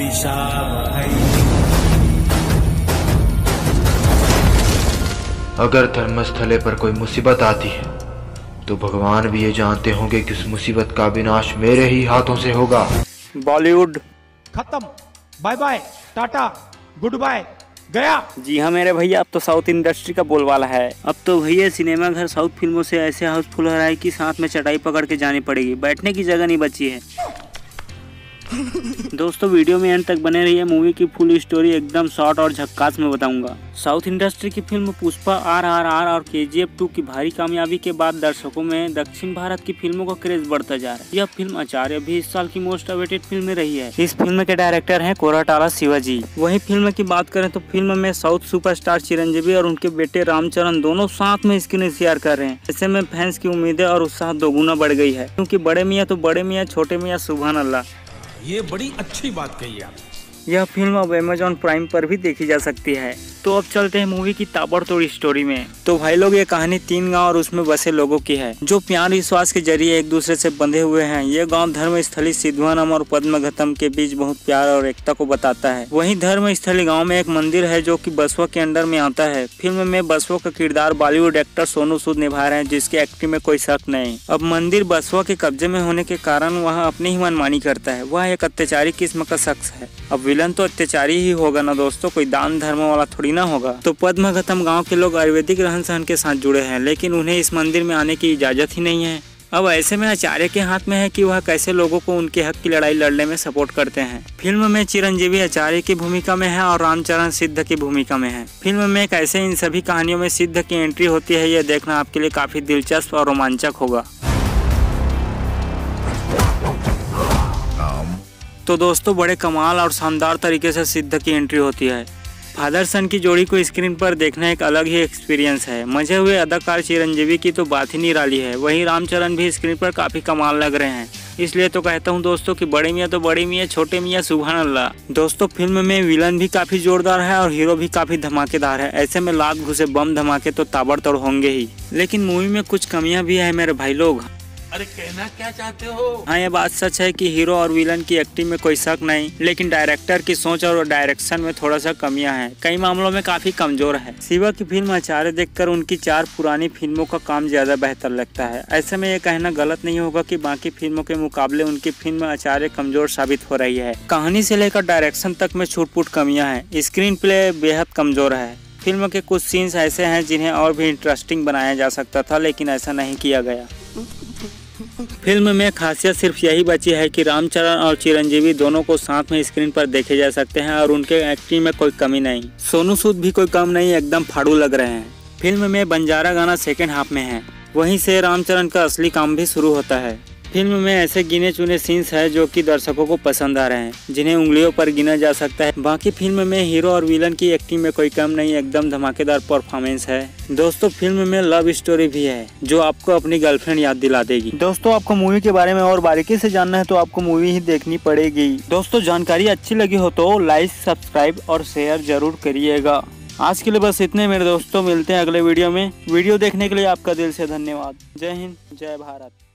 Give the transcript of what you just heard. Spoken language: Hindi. पेशाब है। अगर धर्मस्थले पर कोई मुसीबत आती है तो भगवान भी ये जानते होंगे कि उस मुसीबत का विनाश मेरे ही हाथों से होगा। बॉलीवुड खत्म, bye bye, tata, good bye, गया। जी हाँ मेरे भैया, अब तो साउथ इंडस्ट्री का बोलबाला है। अब तो भैया सिनेमा घर साउथ फिल्मों से ऐसे हाउसफुल हो रहा है कि साथ में चटाई पकड़ के जानी पड़ेगी, बैठने की जगह नहीं बची है। दोस्तों वीडियो में अंत तक बने रहिए, मूवी की फुल स्टोरी एकदम शॉर्ट और झक्कास में बताऊंगा। साउथ इंडस्ट्री की फिल्म पुष्पा, RRR और KGF 2 की भारी कामयाबी के बाद दर्शकों में दक्षिण भारत की फिल्मों का क्रेज बढ़ता जा रहा है। यह फिल्म आचार्य भी इस साल की मोस्ट अवेटेड फिल्म रही है। इस फिल्म के डायरेक्टर है कोराटाला शिवाजी। वही फिल्म की बात करें तो फिल्म में साउथ सुपरस्टार चिरंजीवी और उनके बेटे रामचरण दोनों साथ में स्क्रीन शेयर कर रहे हैं। ऐसे में फैंस की उम्मीदें और उत्साह दोगुना बढ़ गई है, क्योंकि बड़े मियाँ तो बड़े मियाँ, छोटे मियाँ सुभान अल्लाह। ये बड़ी अच्छी बात कही आप। यह फिल्म अब Amazon Prime पर भी देखी जा सकती है। तो अब चलते हैं मूवी की ताबड़तोड़ स्टोरी में। तो भाई लोग, ये कहानी 3 गांव और उसमें बसे लोगों की है जो प्यार विश्वास के जरिए एक दूसरे से बंधे हुए हैं। ये गांव धर्मस्थली सिद्धवनम और पद्मघतम के बीच बहुत प्यार और एकता को बताता है। वहीं धर्मस्थली गांव में एक मंदिर है जो कि बसवा के अंडर में आता है। फिल्म में बसवा का किरदार बॉलीवुड एक्टर सोनू सूद निभा रहे हैं, जिसकी एक्टिंग में कोई शक नहीं। अब मंदिर बसवा के कब्जे में होने के कारण वहाँ अपनी ही मनमानी करता है। वह एक अत्याचारी किस्म का शख्स है। अब विलन तो अत्याचारी ही होगा ना दोस्तों, कोई दान धर्म वाला थोड़ी ना होगा। तो पद्मघतम गांव के लोग आयुर्वेदिक रहन सहन के साथ जुड़े हैं, लेकिन उन्हें इस मंदिर में आने की इजाजत ही नहीं है। अब ऐसे में आचार्य के हाथ में है कि वह कैसे लोगों को उनके हक की लड़ाई लड़ने में सपोर्ट करते हैं। फिल्म में चिरंजीवी आचार्य की भूमिका में है और रामचरण सिद्ध की भूमिका में है। फिल्म में कैसे इन सभी कहानियों में सिद्ध की एंट्री होती है, यह देखना आपके लिए काफी दिलचस्प और रोमांचक होगा। तो दोस्तों बड़े कमाल और शानदार तरीके से सिद्ध की एंट्री होती है। फादर सन की जोड़ी को स्क्रीन पर देखना एक अलग ही एक्सपीरियंस है। मजे हुए अदाकार चिरंजीवी की तो बात ही निराली है। वहीं रामचरण भी स्क्रीन पर काफ़ी कमाल लग रहे हैं। इसलिए तो कहता हूं दोस्तों कि बड़े मियाँ तो बड़े मियाँ, छोटे मियाँ सुभान अल्लाह। दोस्तों फिल्म में विलन भी काफ़ी जोरदार है और हीरो भी काफ़ी धमाकेदार है। ऐसे में लात घुसे बम धमाके तो ताबड़तोड़ होंगे ही, लेकिन मूवी में कुछ कमियाँ भी है मेरे भाई लोग। अरे कहना क्या चाहते हो? हाँ ये बात सच है कि हीरो और विलन की एक्टिंग में कोई शक नहीं, लेकिन डायरेक्टर की सोच और डायरेक्शन में थोड़ा सा कमियां हैं। कई मामलों में काफी कमजोर है। शिवा की फिल्म आचार्य देखकर उनकी 4 पुरानी फिल्मों का काम ज्यादा बेहतर लगता है। ऐसे में ये कहना गलत नहीं होगा कि बाकी फिल्मों के मुकाबले उनकी फिल्म आचार्य कमजोर साबित हो रही है। कहानी से लेकर डायरेक्शन तक में छूट-फूट कमियां हैं। स्क्रीन प्ले बेहद कमजोर है। फिल्म के कुछ सीन्स ऐसे हैं जिन्हें और भी इंटरेस्टिंग बनाया जा सकता था, लेकिन ऐसा नहीं किया गया। फिल्म में खासियत सिर्फ यही बची है कि रामचरण और चिरंजीवी दोनों को साथ में स्क्रीन पर देखे जा सकते हैं और उनके एक्टिंग में कोई कमी नहीं। सोनू सूद भी कोई कम नहीं, एकदम फाड़ू लग रहे हैं। फिल्म में बंजारा गाना सेकेंड हाफ में है, वहीं से रामचरण का असली काम भी शुरू होता है। फिल्म में ऐसे गिने चुने सीन्स हैं जो कि दर्शकों को पसंद आ रहे हैं, जिन्हें उंगलियों पर गिना जा सकता है। बाकी फिल्म में हीरो और विलन की एक्टिंग में कोई कम नहीं, एकदम धमाकेदार परफॉर्मेंस है। दोस्तों फिल्म में लव स्टोरी भी है जो आपको अपनी गर्लफ्रेंड याद दिला देगी। दोस्तों आपको मूवी के बारे में और बारीकी से जानना है तो आपको मूवी ही देखनी पड़ेगी। दोस्तों जानकारी अच्छी लगी हो तो लाइक, सब्सक्राइब और शेयर जरूर करिएगा। आज के लिए बस इतने मेरे दोस्तों, मिलते हैं अगले वीडियो में। वीडियो देखने के लिए आपका दिल से धन्यवाद। जय हिंद, जय भारत।